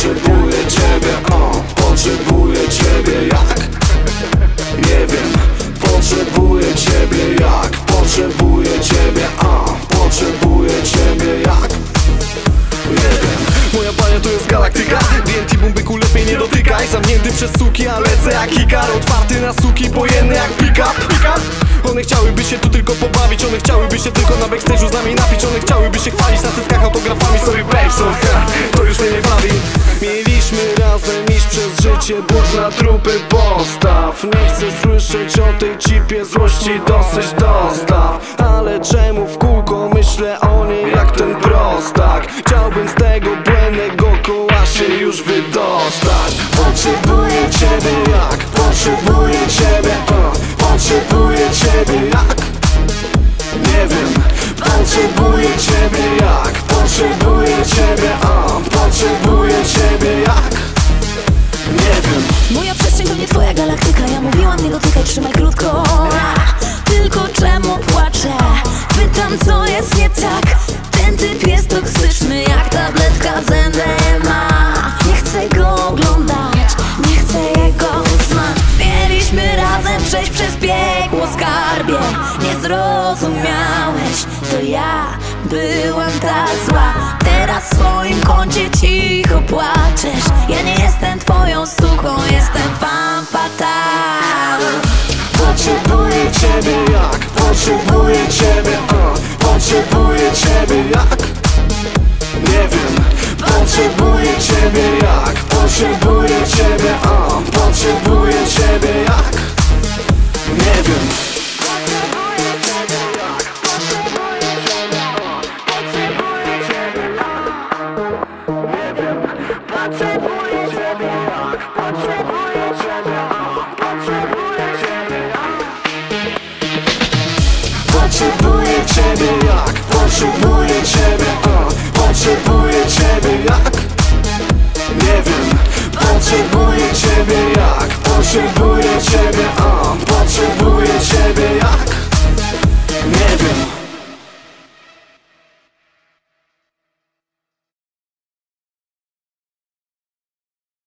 Potrzebuję ciebie, potrzebuję ciebie jak? Nie wiem. Potrzebuję ciebie jak? Potrzebuję ciebie, potrzebuję ciebie jak? Nie wiem. Moja bania to jest galaktyka, D&T Bumbyku lepiej nie dotykaj. Zamknięty przez suki, a lecę jak Hikar. Otwarty na suki, pojenny jak pick up. One chciałyby się tu tylko pobawić, one chciałyby się tylko na backstage'u z nami napić, one chciałyby się chwalić na cyckach autografami. Sorry babe, so, to już mnie nie bawi. Mieliśmy razem iść przez życie, burz na trupy postaw. Nie chcę słyszeć o tej cipie złości, dosyć dostaw. Ale czemu w kółko myślę o niej jak ten prostak? Chciałbym z tego błędnego koła się już wydostać. Potrzebuję ciebie jak? Potrzebuję ciebie, potrzebuję ciebie jak? Nie wiem. Potrzebuję ciebie jak? Potrzebuję ciebie, potrzebuję ciebie jak? Nie wiem. Moja przestrzeń to nie twoja galaktyka. Ja mówiłam, nie dotykaj, trzymaj krótko. Tylko czemu płaczę? Pytam, co jest nie tak? Ten typ jest toksyczny jak tabletka z NMMA. Nie chcę go oglądać, nie chcę jego smak. Mieliśmy razem przejść przez piekło, skarbie. Nie zrozumiałeś, to ja byłam ta zła. Teraz w swoim kącie cicho płaczesz. Ja nie jestem twoją suką, jestem femme fatale. Potrzebuję ciebie jak? Potrzebuję ciebie, potrzebuję ciebie jak? Nie wiem. Potrzebuję ciebie jak? Potrzebuję ciebie, potrzebuję ciebie jak? Nie wiem. Potrzebuję ciebie jak? Potrzebuję ciebie jak?